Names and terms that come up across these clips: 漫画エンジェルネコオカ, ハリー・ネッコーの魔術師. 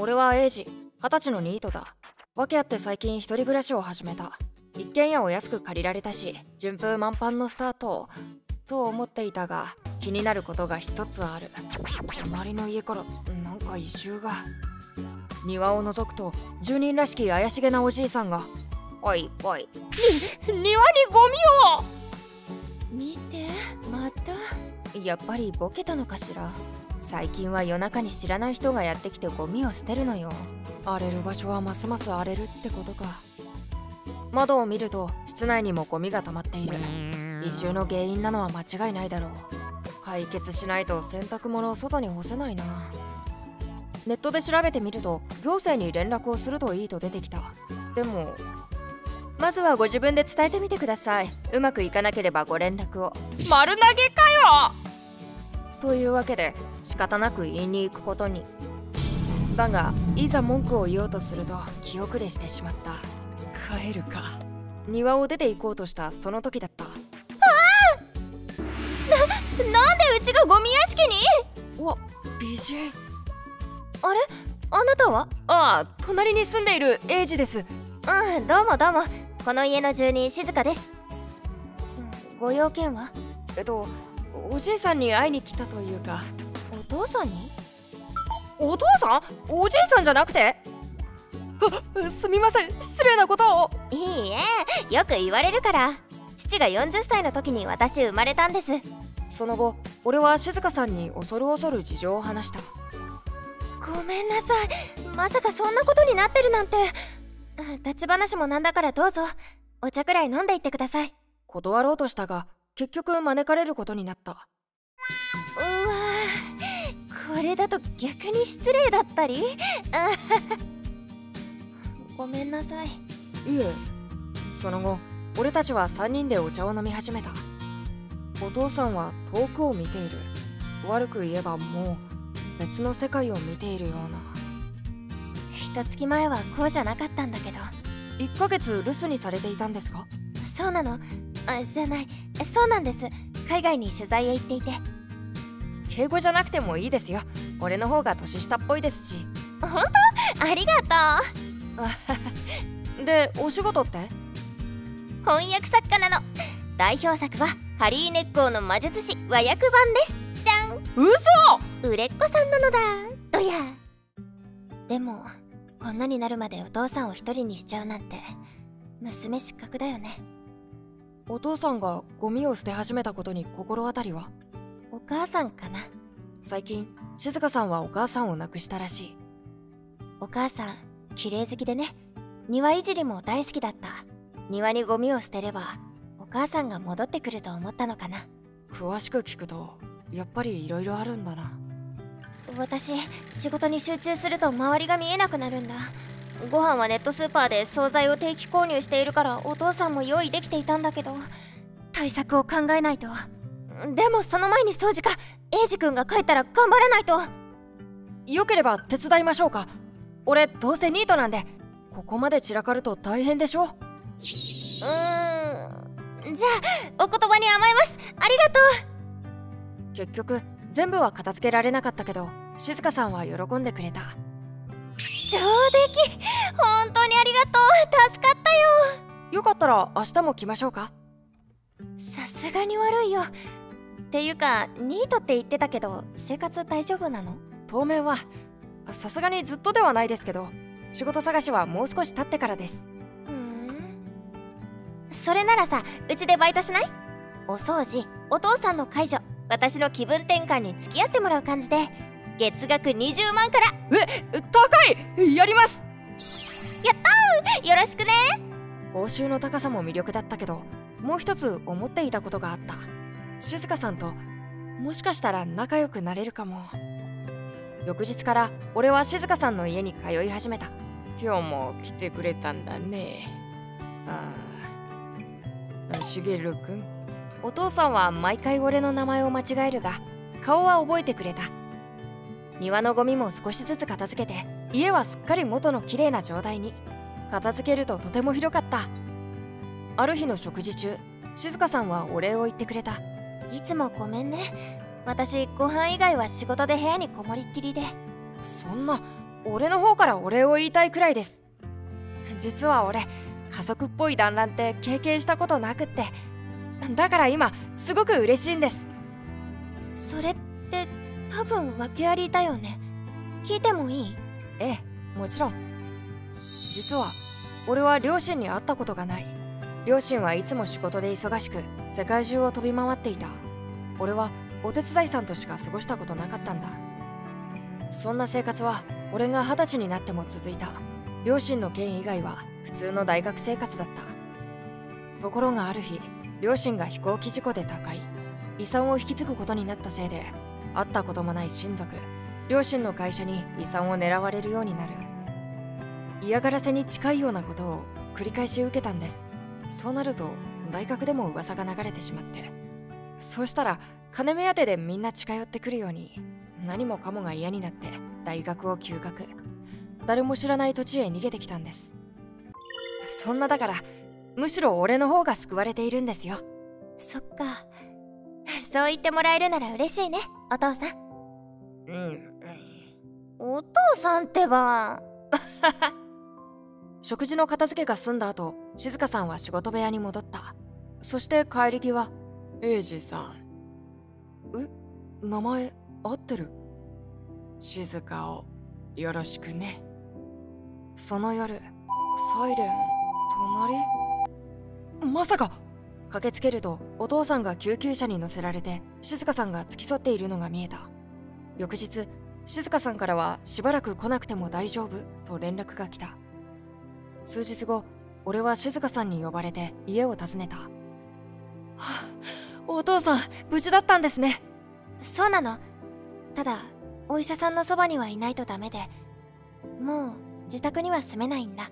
俺はエイジ、20歳のニートだ。訳あって最近一人暮らしを始めた。一軒家を安く借りられたし、順風満帆のスタートと思っていたが、気になることが一つある。隣の家からなんか異臭が。庭を覗くと住人らしき怪しげなおじいさんが「おいおい、庭にゴミを!」見て、またやっぱりボケたのかしら。最近は夜中に知らない人がやってきてゴミを捨てるのよ。荒れる場所はますます荒れるってことか。窓を見ると室内にもゴミが溜まっている。異臭の原因なのは間違いないだろう。解決しないと洗濯物を外に干せないな。ネットで調べてみると、行政に連絡をするといいと出てきた。でも、まずはご自分で伝えてみてください。うまくいかなければご連絡を。丸投げかよ!というわけで、仕方なく言いに行くことに。だが、いざ文句を言おうとすると、気後れしてしまった。帰るか。庭を出て行こうとしたその時だった。ああ!なんでうちがゴミ屋敷に?うわ、美人。あれ、あなたは？ああ、隣に住んでいるエイジです。うん、どうもどうも。この家の住人、静香です。ご用件は？おじいさんに会いに来たというか。お父さんに？お父さん？おじいさんじゃなくて？あ、すみません、失礼なことを。いいえ、よく言われるから。父が40歳の時に私生まれたんです。その後、俺は静香さんに恐る恐る事情を話した。ごめんなさい。まさかそんなことになってるなんて。立ち話もなんだからどうぞ。お茶くらい飲んでいってください。断ろうとしたが、結局招かれることになった。うわぁ、これだと逆に失礼だったり。ごめんなさい。いえ。その後、俺たちは3人でお茶を飲み始めた。お父さんは遠くを見ている。悪く言えばもう、別の世界を見ているような。一月前はこうじゃなかったんだけど。1ヶ月留守にされていたんですか？そうなの。あ、じゃない、そうなんです。海外に取材へ行っていて。敬語じゃなくてもいいですよ。俺の方が年下っぽいですし。本当？ありがとう。で、お仕事って？翻訳作家なの。代表作は「ハリー・ネッコーの魔術師」和訳版です。嘘！売れっ子さんなのだ。どや。でもこんなになるまでお父さんを一人にしちゃうなんて、娘失格だよね。お父さんがゴミを捨て始めたことに心当たりは？お母さんかな。最近静香さんはお母さんを亡くしたらしい。お母さん綺麗好きでね。庭いじりも大好きだった。庭にゴミを捨てればお母さんが戻ってくると思ったのかな。詳しく聞くとやっぱりいろいろあるんだな。私、仕事に集中すると周りが見えなくなるんだ。ご飯はネットスーパーで惣菜を定期購入しているから、お父さんも用意できていたんだけど、対策を考えないと。でもその前に掃除か。エイジ君が帰ったら頑張らないと。よければ手伝いましょうか。俺どうせニートなんで。ここまで散らかると大変でしょ。じゃあお言葉に甘えます。ありがとう。結局全部は片付けられなかったけど、静香さんは喜んでくれた。上出来、本当にありがとう。助かったよ。よかったら明日も来ましょうか。さすがに悪いよ。っていうかニートって言ってたけど、生活大丈夫なの？当面はさすがにずっとではないですけど、仕事探しはもう少し経ってからです。ふん。それならさ、うちでバイトしない？お掃除、お父さんの介助、私の気分転換に付き合ってもらう感じで、月額20万から。え、高い。やります。やったー。よろしくね。報酬の高さも魅力だったけど、もう一つ思っていたことがあった。静香さんともしかしたら仲良くなれるかも。翌日から俺は静香さんの家に通い始めた。今日も来てくれたんだね。ああ、しげるくん。お父さんは毎回俺の名前を間違えるが、顔は覚えてくれた。庭のゴミも少しずつ片付けて、家はすっかり元の綺麗な状態に。片付けるととても広かった。ある日の食事中、静香さんはお礼を言ってくれた。いつもごめんね。私、ご飯以外は仕事で部屋にこもりっきりで。そんな、俺の方からお礼を言いたいくらいです。実は俺、家族っぽい団らんって経験したことなくって、だから今すごく嬉しいんです。それって多分訳ありだよね。聞いてもいい？ええ、もちろん。実は俺は両親に会ったことがない。両親はいつも仕事で忙しく世界中を飛び回っていた。俺はお手伝いさんとしか過ごしたことなかったんだ。そんな生活は俺が20歳になっても続いた。両親の件以外は普通の大学生活だった。ところがある日、両親が飛行機事故で他界、遺産を引き継ぐことになったせいで、会ったこともない親族、両親の会社に遺産を狙われるようになる。嫌がらせに近いようなことを繰り返し受けたんです。そうなると大学でも噂が流れてしまって、そうしたら金目当てでみんな近寄ってくるように、何もかもが嫌になって大学を休学、誰も知らない土地へ逃げてきたんです。そんな、だからむしろ俺の方が救われているんですよ。そっか、そう言ってもらえるなら嬉しいね、お父さん。うん、お父さんってば。食事の片付けが済んだ後、静香さんは仕事部屋に戻った。そして帰り際、エイジさん、名前合ってる？静香をよろしくね。その夜、サイレン隣？まさか。駆けつけるとお父さんが救急車に乗せられて、静香さんが付き添っているのが見えた。翌日、静香さんからはしばらく来なくても大丈夫と連絡が来た。数日後、俺は静香さんに呼ばれて家を訪ねた。はあ、お父さん無事だったんですね。そうなの。ただお医者さんのそばにはいないとダメで、もう自宅には住めないんだ。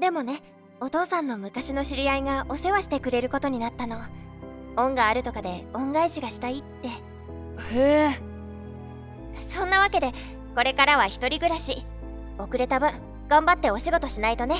でもね、お父さんの昔の知り合いがお世話してくれることになったの。恩があるとかで恩返しがしたいって。へえ。そんなわけで、これからは一人暮らし。遅れた分頑張ってお仕事しないとね。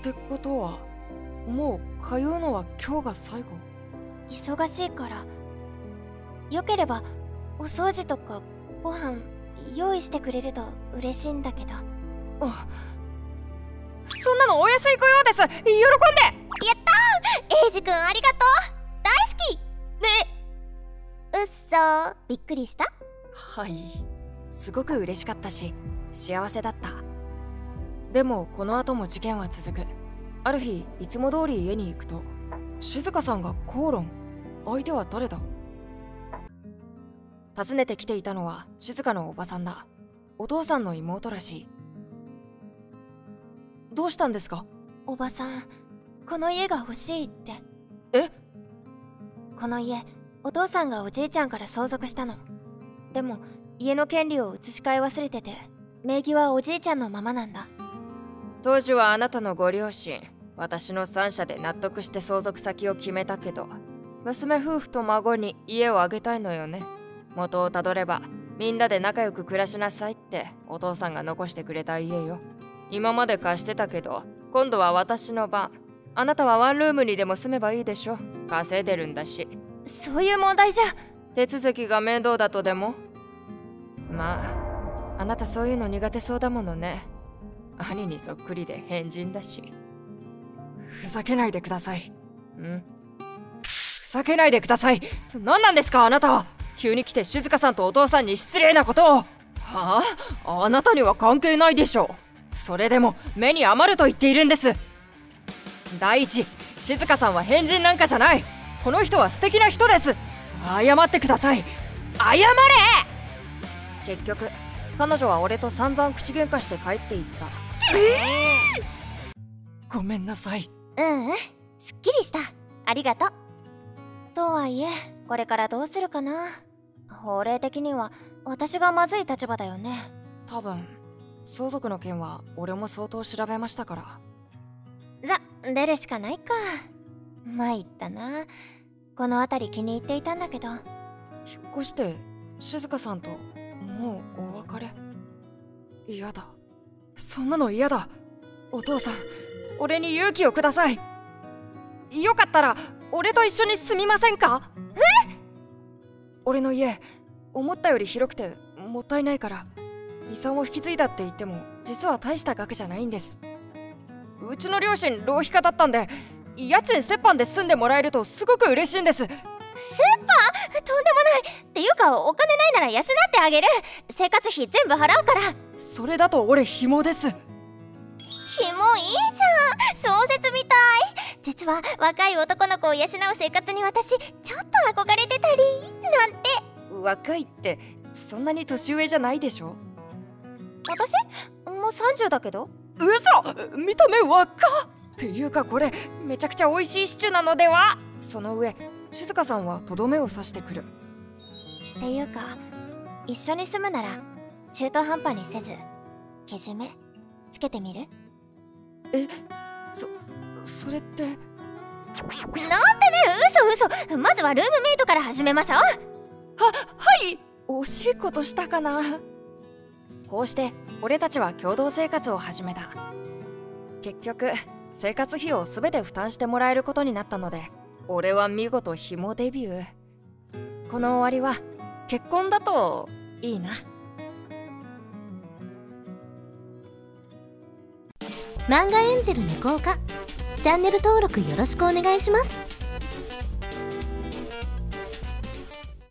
ってことはもう通うのは今日が最後？忙しいから。よければお掃除とかご飯用意してくれると嬉しいんだけど。あ、そんなのお安いご用です。喜んで。やったー、エイジ君ありがとう、大好き。ね、うっそー、びっくりした？はい、すごく嬉しかったし幸せだった。でもこの後も事件は続く。ある日、いつも通り家に行くと、静香さんが口論。相手は誰だ？訪ねてきていたのは静香のおばさんだ。お父さんの妹らしい。どうしたんですか？おばさん、この家が欲しいって。え？この家、お父さんがおじいちゃんから相続したの。でも家の権利を移し替え忘れてて、名義はおじいちゃんのままなんだ。当時はあなたのご両親、私の3者で納得して相続先を決めたけど、娘夫婦と孫に家をあげたいのよね。元をたどればみんなで仲良く暮らしなさいってお父さんが残してくれた家よ。今まで貸してたけど、今度は私の番。あなたはワンルームにでも住めばいいでしょ、稼いでるんだし。そういう問題じゃ。手続きが面倒だとでも？まあ、あなたそういうの苦手そうだものね。兄にそっくりで変人だし。ふざけないでください。ん？ふざけないでください。何なんですかあなたは。急に来て静香さんとお父さんに失礼なことを。はあ？あなたには関係ないでしょう。それでも目に余ると言っているんです。第一、静香さんは変人なんかじゃない。この人は素敵な人です。謝ってください。謝れ。結局彼女は俺と散々口喧嘩して帰っていった。ごめんなさい。うん、すっきりした、ありがとう。とはいえこれからどうするかな。法令的には私がまずい立場だよね。多分相続の件は俺も相当調べましたから。じゃ、出るしかないか。参ったな。この辺り気に入っていたんだけど。引っ越して静香さんともうお別れ。嫌だ、そんなの嫌だ。お父さん、俺に勇気をください。よかったら俺と一緒に住みませんか？え？俺の家、思ったより広くてもったいないから、遺産を引き継いだって言っても実は大した額じゃないんです。うちの両親浪費家だったんで、家賃折半で住んでもらえるとすごく嬉しいんです。折半？とんでもない。っていうかお金ないなら養ってあげる。生活費全部払うから。それだと俺紐です。紐いいじゃん、小説みたい。実は若い男の子を養う生活に私ちょっと憧れてたりなんて。若いってそんなに年上じゃないでしょ。私もう30だけど。嘘！見た目若っ！っていうかこれめちゃくちゃ美味しいシチューなのでは。その上静香さんはとどめを刺してくる。っていうか一緒に住むなら中途半端にせずけじめつけてみる？え、それってなんてね。嘘嘘。まずはルームメイトから始めましょう。はい。惜しいことしたかな。こうして俺たちは共同生活を始めた。結局生活費を全て負担してもらえることになったので、俺は見事紐デビュー。この終わりは結婚だといいな。漫画エンジェル猫岡、チャンネル登録よろしくお願いします。